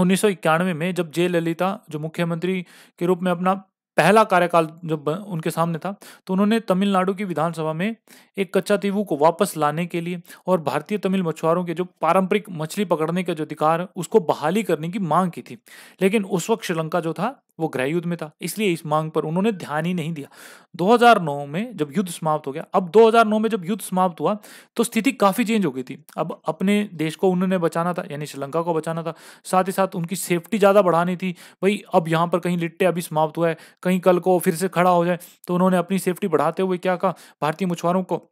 उन्नीस सौ इक्यानवे में जब जयललिता जो मुख्यमंत्री के रूप में अपना पहला कार्यकाल जब उनके सामने था तो उन्होंने तमिलनाडु की विधानसभा में एक कच्चातीवू को वापस लाने के लिए और भारतीय तमिल मछुआरों के जो पारंपरिक मछली पकड़ने का जो अधिकार उसको बहाली करने की मांग की थी, लेकिन उस वक्त श्रीलंका जो था वो गृह युद्ध में था, इसलिए इस मांग पर उन्होंने ध्यान ही नहीं दिया। दो हज़ार नौ में जब युद्ध समाप्त हो गया, अब दो हज़ार नौ में जब युद्ध समाप्त हुआ तो स्थिति काफ़ी चेंज हो गई थी। अब अपने देश को उन्होंने बचाना था, यानी श्रीलंका को बचाना था, साथ ही साथ उनकी सेफ्टी ज़्यादा बढ़ानी थी। भाई अब यहाँ पर कहीं लिट्टे अभी समाप्त हुआ है, कहीं कल को फिर से खड़ा हो जाए, तो उन्होंने अपनी सेफ्टी बढ़ाते हुए क्या कहा, भारतीय मछुआरों को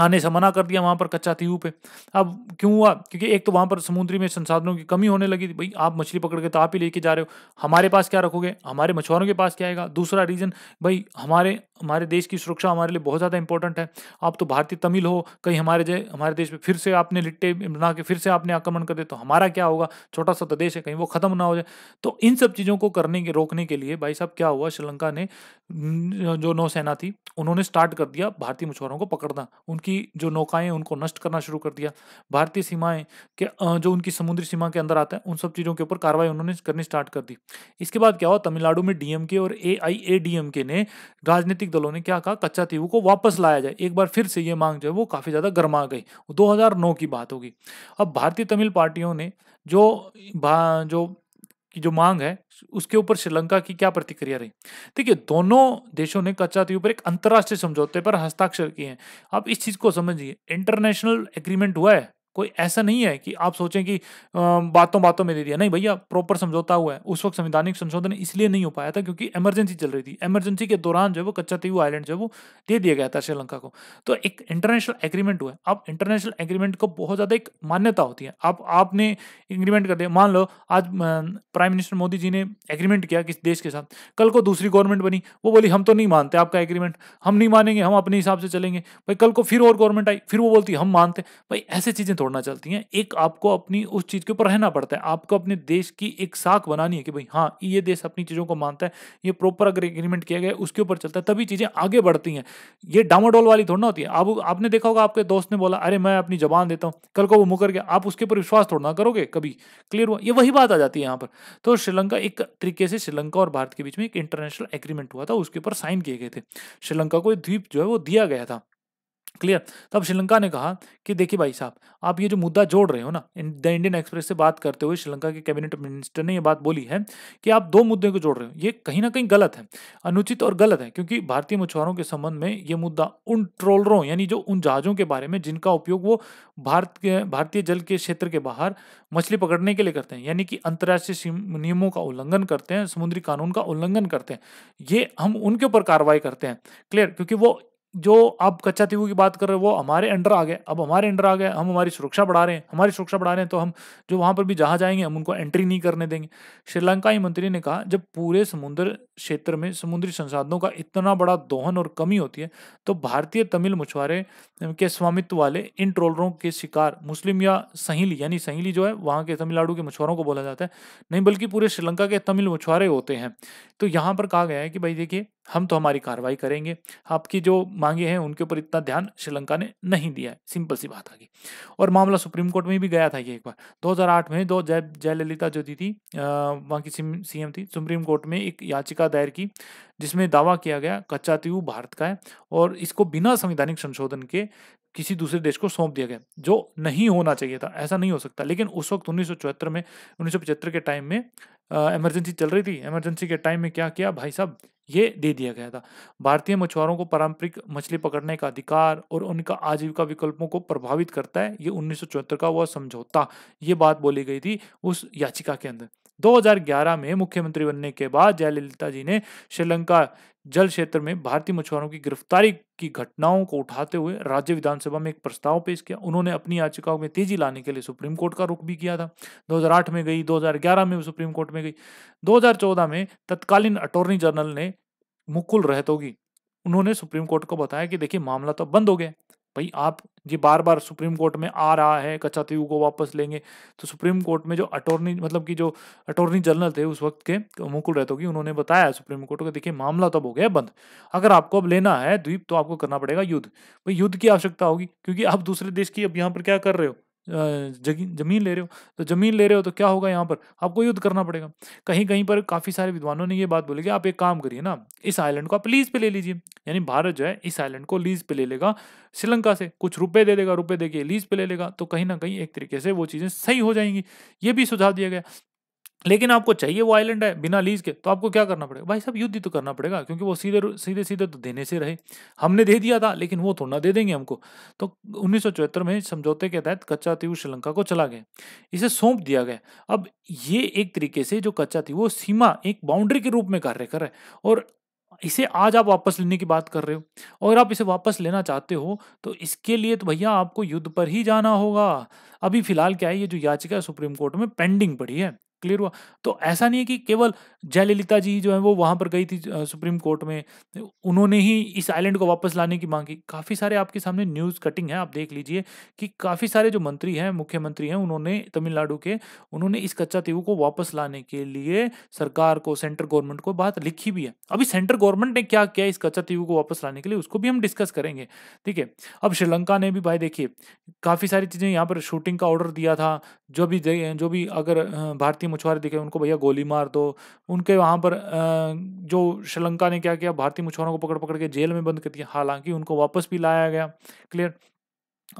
आने से मना कर दिया वहाँ पर कच्चातीवू पे। अब क्यों हुआ, क्योंकि एक तो वहाँ पर समुद्री में संसाधनों की कमी होने लगी थी। भाई आप मछली पकड़ के तो आप ही लेके जा रहे हो, हमारे पास क्या रखोगे, हमारे मछुआरों के पास क्या आएगा। दूसरा रीज़न, भाई हमारे हमारे देश की सुरक्षा हमारे लिए बहुत ज़्यादा इंपॉर्टेंट है, आप तो भारतीय तमिल हो, कहीं हमारे जय हमारे देश पर फिर से आपने लिट्टे बना के फिर से आपने आक्रमण कर दे तो हमारा क्या होगा, छोटा सा तो देश है, कहीं वो ख़त्म ना हो जाए। तो इन सब चीज़ों को करने के रोकने के लिए भाई साहब क्या हुआ, श्रीलंका ने जो नौसेना थी उन्होंने स्टार्ट कर दिया भारतीय मछुआरों को पकड़ना, की जो नौकाएं उनको नष्ट करना शुरू कर दिया, भारतीय सीमाएं के जो उनकी समुद्री सीमा के अंदर आता है उन सब चीज़ों के ऊपर कार्रवाई उन्होंने करनी स्टार्ट कर दी। इसके बाद क्या हुआ, तमिलनाडु में डीएमके और एआईएडीएमके ने राजनीतिक दलों ने क्या कहा, कच्चातीवू को वापस लाया जाए। एक बार फिर से ये मांग जो है वो काफ़ी ज़्यादा गर्मा गई। दो हज़ार नौ की बात होगी। अब भारतीय तमिल पार्टियों ने जो जो की जो मांग है उसके ऊपर श्रीलंका की क्या प्रतिक्रिया रही, देखिए दोनों देशों ने कच्चातीवू पर एक अंतर्राष्ट्रीय समझौते पर हस्ताक्षर किए हैं। आप इस चीज़ को समझिए, इंटरनेशनल एग्रीमेंट हुआ है, कोई ऐसा नहीं है कि आप सोचें कि बातों बातों में दे दिया, नहीं भैया प्रॉपर समझौता हुआ है। उस वक्त संवैधानिक संशोधन इसलिए नहीं हो पाया था क्योंकि इमरजेंसी चल रही थी, इमरजेंसी के दौरान जो है वो कच्चातीवू आइलैंड जो है वो दे दिया गया था श्रीलंका को। तो एक इंटरनेशनल एग्रीमेंट हुआ है, आप इंटरनेशनल एग्रीमेंट को बहुत ज़्यादा एक मान्यता होती है। आप आपने एग्रीमेंट कर दिया, मान लो आज प्राइम मिनिस्टर मोदी जी ने एग्रीमेंट किया किसी देश के साथ, कल को दूसरी गवर्नमेंट बनी वो बोली हम तो नहीं मानते आपका एग्रीमेंट, हम नहीं मानेंगे, हम अपने हिसाब से चलेंगे। भाई कल को फिर और गवर्नमेंट आई, फिर वो बोलती हम मानते। भाई ऐसे चीज़ें छोड़ना चलती हैं। एक आपको अपनी उस चीज़ के ऊपर रहना पड़ता है, आपको अपने देश की एक साख बनानी है कि भाई हाँ ये देश अपनी चीज़ों को मानता है, ये प्रॉपर अगर एग्रीमेंट किया गया उसके ऊपर चलता है, तभी चीज़ें आगे बढ़ती हैं। ये डामाडोल वाली थोड़ी ना होती है। आप आपने देखा होगा आपके दोस्त ने बोला अरे मैं अपनी जबान देता हूँ, कल को वो मुकर गया, आप उसके ऊपर विश्वास थोड़ा ना करोगे कभी। क्लियर हुआ, ये वही बात आ जाती है यहाँ पर। तो श्रीलंका एक तरीके से श्रीलंका और भारत के बीच में एक इंटरनेशनल एग्रीमेंट हुआ था, उसके ऊपर साइन किए गए थे, श्रीलंका को द्वीप जो है वो दिया गया था। क्लियर। तब श्रीलंका ने कहा कि देखिए भाई साहब आप ये जो मुद्दा जोड़ रहे हो ना, द इंडियन एक्सप्रेस से बात करते हुए श्रीलंका के कैबिनेट मिनिस्टर ने ये बात बोली है कि आप दो मुद्दे को जोड़ रहे हो, ये कहीं ना कहीं गलत है, अनुचित और गलत है, क्योंकि भारतीय मछुआरों के संबंध में ये मुद्दा उन ट्रोलरों यानी जो उन जहाज़ों के बारे में जिनका उपयोग वो भारत के भारतीय जल के क्षेत्र के बाहर मछली पकड़ने के लिए करते हैं, यानी कि अंतर्राष्ट्रीय नियमों का उल्लंघन करते हैं, समुद्री कानून का उल्लंघन करते हैं, ये हम उनके ऊपर कार्रवाई करते हैं। क्लियर, क्योंकि वो जो आप कच्चातीवू की बात कर रहे हो वो हमारे अंडर आ गए, अब हमारे अंडर आ गए, हम हमारी सुरक्षा बढ़ा रहे हैं, हमारी सुरक्षा बढ़ा रहे हैं तो हम जो वहाँ पर भी जहाँ जाएंगे हम उनको एंट्री नहीं करने देंगे। श्रीलंकाई मंत्री ने कहा जब पूरे समुद्र क्षेत्र में समुद्री संसाधनों का इतना बड़ा दोहन और कमी होती है तो भारतीय तमिल मछुआरे के स्वामित्व वाले इन ट्रोलरों के शिकार मुस्लिम या सहेली यानी सहेली जो है वहाँ के तमिलनाडु के मछुआरों को बोला जाता है, नहीं बल्कि पूरे श्रीलंका के तमिल मछुआरे होते हैं। तो यहाँ पर कहा गया है कि भाई देखिए हम तो हमारी कार्रवाई करेंगे, आपकी जो मांगे हैं उनके ऊपर इतना ध्यान श्रीलंका ने नहीं दिया है। सिंपल सी बात आ गई। और मामला सुप्रीम कोर्ट में भी गया था ये एक बार दो हज़ार आठ में। दो जय जयललिता जो थी वहाँ की सीएम थी, सुप्रीम कोर्ट में एक याचिका दायर की जिसमें दावा किया गया कच्चातीवू भारत का है और इसको बिना संवैधानिक संशोधन के किसी दूसरे देश को सौंप दिया गया, जो नहीं होना चाहिए था, ऐसा नहीं हो सकता। लेकिन उस वक्त उन्नीस सौ चौहत्तर में उन्नीस सौ पचहत्तर के टाइम में इमरजेंसी चल रही थी, इमरजेंसी के टाइम में क्या किया भाई साहब ये दे दिया गया था। भारतीय मछुआरों को पारंपरिक मछली पकड़ने का अधिकार और उनका आजीविका विकल्पों को प्रभावित करता है, ये उन्नीस सौ चौहत्तर का वह समझौता, ये बात बोली गई थी उस याचिका के अंदर। दो हज़ार ग्यारह में मुख्यमंत्री बनने के बाद जयललिता जी ने श्रीलंका जल क्षेत्र में भारतीय मछुआरों की गिरफ्तारी की घटनाओं को उठाते हुए राज्य विधानसभा में एक प्रस्ताव पेश किया। उन्होंने अपनी याचिकाओं में तेजी लाने के लिए सुप्रीम कोर्ट का रुख भी किया था। दो हज़ार आठ में गई, दो हज़ार ग्यारह में सुप्रीम कोर्ट में गई। दो हज़ार चौदह में तत्कालीन अटॉर्नी जनरल ने मुकुल रोहतगी उन्होंने सुप्रीम कोर्ट को बताया कि देखिए मामला तो बंद हो गया, भाई आप ये बार बार सुप्रीम कोर्ट में आ रहा है कच्चातीवू को वापस लेंगे। तो सुप्रीम कोर्ट में जो अटॉर्नी मतलब कि जो अटॉर्नी जनरल थे उस वक्त के मुकुल रोहतगी, उन्होंने बताया सुप्रीम कोर्ट को देखिए मामला तब हो गया बंद, अगर आपको अब लेना है द्वीप तो आपको करना पड़ेगा युद्ध। भाई युद्ध की आवश्यकता होगी क्योंकि आप दूसरे देश की अब यहाँ पर क्या कर रहे हो, जमीन ले रहे हो, तो जमीन ले रहे हो तो क्या होगा, यहाँ पर आपको युद्ध करना पड़ेगा। कहीं कहीं पर काफ़ी सारे विद्वानों ने ये बात बोली कि आप एक काम करिए ना, इस आइलैंड को आप लीज पे ले लीजिए, यानी भारत जो है इस आइलैंड को लीज पे ले लेगा श्रीलंका से, कुछ रुपए दे देगा, रुपए देके लीज पे ले लेगा, तो कहीं ना कहीं एक तरीके से वो चीज़ें सही हो जाएंगी, ये भी सुझाव दिया गया। लेकिन आपको चाहिए वो आइलैंड है बिना लीज के, तो आपको क्या करना पड़ेगा भाई साहब, युद्ध तो करना पड़ेगा, क्योंकि वो सीधे सीधे सीधे तो देने से रहे, हमने दे दिया था लेकिन वो थोड़ा दे देंगे हमको। तो उन्नीस सौ चौहत्तर में समझौते के तहत कच्चातीवू श्रीलंका को चला गया, इसे सौंप दिया गया। अब ये एक तरीके से जो कच्चातीवू सीमा एक बाउंड्री के रूप में कार्य कर रहा है, और इसे आज आप वापस लेने की बात कर रहे हो, और आप इसे वापस लेना चाहते हो तो इसके लिए तो भैया आपको युद्ध पर ही जाना होगा। अभी फिलहाल क्या है, ये जो याचिका सुप्रीम कोर्ट में पेंडिंग पड़ी है, क्लियर हुआ। तो ऐसा नहीं है कि केवल जयललिता जी जो है वो वहां पर गई थी सुप्रीम कोर्ट में, उन्होंने ही इस आइलैंड को वापस लाने की मांग की। काफी सारे आपके सामने न्यूज कटिंग है, आप देख लीजिए कि काफी सारे जो मंत्री हैं, मुख्यमंत्री हैं, उन्होंने तमिलनाडु के, उन्होंने इस कच्चातीवू को वापस लाने के लिए सरकार को, सेंट्रल गवर्नमेंट को बात लिखी भी है। अभी सेंट्रल गवर्नमेंट ने क्या किया इस कच्चातीवू को वापस लाने के लिए, उसको भी हम डिस्कस करेंगे, ठीक है। अब श्रीलंका ने भी भाई देखिए काफी सारी चीजें, यहाँ पर शूटिंग का ऑर्डर दिया था, जो भी जो भी अगर भारतीय मछुआरे दिखे उनको भैया गोली मार दो, उनके वहां पर जो श्रीलंका ने क्या किया, भारतीय मछुआरों को पकड़ पकड़ के जेल में बंद कर दिया, हालांकि उनको वापस भी लाया गया, क्लियर।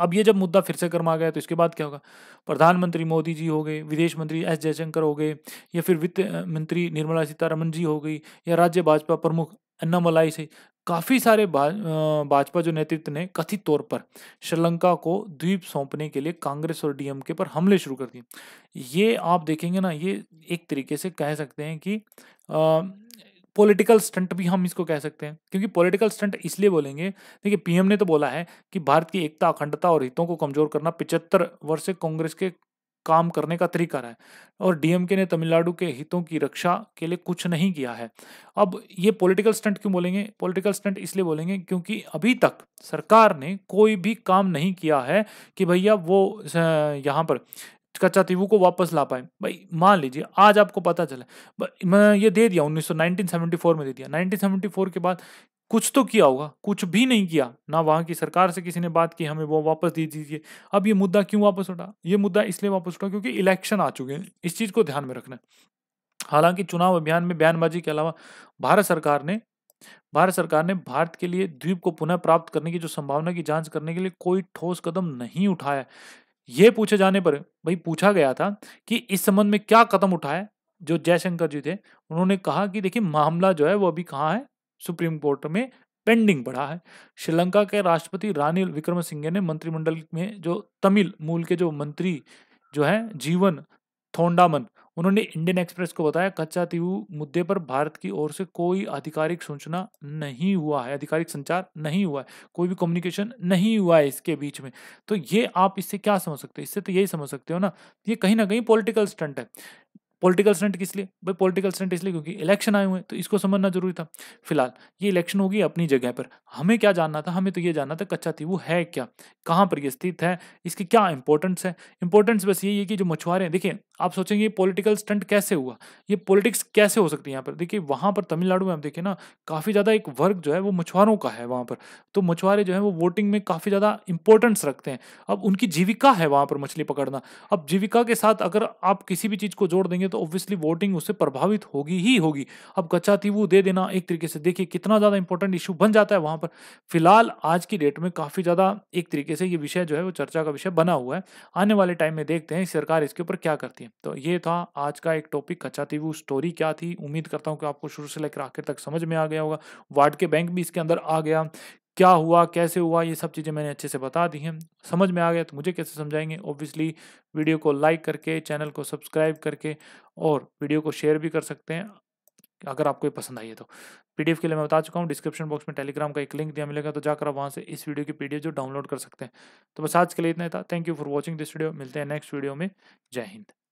अब ये जब मुद्दा फिर से गर्मा गया तो इसके बाद क्या होगा, प्रधानमंत्री मोदी जी हो गए, विदेश मंत्री एस जयशंकर हो गए, या फिर वित्त मंत्री निर्मला सीतारमन जी हो गई, या राज्य भाजपा प्रमुख अन्नामलाई से काफ़ी सारे भाजपा जो नेतृत्व ने कथित तौर पर श्रीलंका को द्वीप सौंपने के लिए कांग्रेस और डीएमके पर हमले शुरू कर दिए। ये आप देखेंगे ना, ये एक तरीके से कह सकते हैं कि आ, पॉलिटिकल स्टंट भी हम इसको कह सकते हैं, क्योंकि पॉलिटिकल स्टंट इसलिए बोलेंगे, देखिए पीएम ने तो बोला है कि भारत की एकता, अखंडता और हितों को कमजोर करना पचहत्तर वर्ष से कांग्रेस के काम करने का तरीका रहा है, और डीएमके ने तमिलनाडु के हितों की रक्षा के लिए कुछ नहीं किया है। अब ये पॉलिटिकल स्टंट क्यों बोलेंगे, पॉलिटिकल स्टंट इसलिए बोलेंगे क्योंकि अभी तक सरकार ने कोई भी काम नहीं किया है कि भैया वो यहाँ पर कच्चातीवू को वापस ला पाए। भाई मान लीजिए आज आपको पता चला, मैं ये दे दिया उन्नीस सौ नाइनटीन सेवेंटी फोर में दे दिया, नाइनटीन सेवेंटी फोर के बाद कुछ तो किया होगा, कुछ भी नहीं किया ना, वहाँ की सरकार से किसी ने बात की हमें वो वापस दे दीजिए। अब ये मुद्दा क्यों वापस उठा, ये मुद्दा इसलिए वापस उठा क्योंकि इलेक्शन आ चुके हैं, इस चीज़ को ध्यान में रखना है। हालांकि चुनाव अभियान में बयानबाजी के अलावा भारत सरकार ने भारत सरकार ने भारत के लिए द्वीप को पुनः प्राप्त करने की जो संभावना की जाँच करने के लिए कोई ठोस कदम नहीं उठाया। ये पूछे जाने पर भाई पूछा गया था कि इस संबंध में क्या कदम उठाया, जो जयशंकर जी थे उन्होंने कहा कि देखिए मामला जो है वो अभी कहाँ है, सुप्रीम कोर्ट में पेंडिंग पड़ा है। श्रीलंका के राष्ट्रपति रानिल विक्रमसिंघे ने मंत्रिमंडल में जो तमिल मूल के जो मंत्री जो हैं जीवन थोंडामन, उन्होंने इंडियन एक्सप्रेस को बताया कच्चातीवू मुद्दे पर भारत की ओर से कोई आधिकारिक सूचना नहीं हुआ है, आधिकारिक संचार नहीं हुआ है, कोई भी कम्युनिकेशन नहीं हुआ है इसके बीच में। तो ये आप इससे क्या समझ सकते हो, इससे तो यही समझ सकते हो ना, ये कहीं ना कहीं पॉलिटिकल स्टंट है। पॉलिटिकल स्टंट किस लिए भाई, पॉलिटिकल स्टंट इसलिए क्योंकि इलेक्शन आए हुए हैं, तो इसको समझना जरूरी था। फिलहाल ये इलेक्शन होगी अपनी जगह पर, हमें क्या जानना था, हमें तो ये जानना था कच्चातीवू है क्या, कहाँ पर ये स्थित है, इसकी क्या इंपॉर्टेंस है। इंपॉर्टेंस बस यही है कि जो मछुआरे हैं, देखिए आप सोचेंगे पॉलिटिकल स्टंट कैसे हुआ, ये पॉलिटिक्स कैसे हो सकती है यहाँ पर। देखिए वहाँ पर तमिलनाडु में आप देखिए ना, काफ़ी ज़्यादा एक वर्ग जो है वो मछुआरों का है वहाँ पर, तो मछुआरे जो है वो वोटिंग में काफ़ी ज़्यादा इंपॉर्टेंस रखते हैं। अब उनकी जीविका है वहाँ पर मछली पकड़ना, अब जीविका के साथ अगर आप किसी भी चीज़ को जोड़ देंगे तो ऑब्वियसली वोटिंग उससे प्रभावित होगी ही होगी। अब कच्चातीवू दे देना एक तरीके से देखिए कितना ज़्यादा इंपॉर्टेंट इशू बन जाता है वहाँ पर। फिलहाल आज की डेट में काफ़ी ज़्यादा एक तरीके से ये विषय जो है वो चर्चा का विषय बना हुआ है, आने वाले टाइम में देखते हैं सरकार इसके ऊपर क्या करती है। तो ये था आज का एक टॉपिक, कच्चातीवू स्टोरी क्या थी। उम्मीद करता हूँ कि आपको शुरू से लेकर आखिर तक समझ में आ गया होगा, वार्ड के बैंक भी इसके अंदर आ गया, क्या हुआ कैसे हुआ ये सब चीज़ें मैंने अच्छे से बता दी हैं। समझ में आ गया तो मुझे कैसे समझाएंगे, ऑब्वियसली वीडियो को लाइक करके, चैनल को सब्सक्राइब करके, और वीडियो को शेयर भी कर सकते हैं अगर आपको ये पसंद आई है तो। पीडीएफ के लिए मैं बता चुका हूँ, डिस्क्रिप्शन बॉक्स में टेलीग्राम का एक लिंक दिया मिलेगा, तो जाकर आप वहाँ से इस वीडियो की पीडीएफ जो डाउनलोड कर सकते हैं। तो बस आज के लिए इतना ही था, thank you for watching this video, मिलते हैं नेक्स्ट वीडियो में, जय हिंद।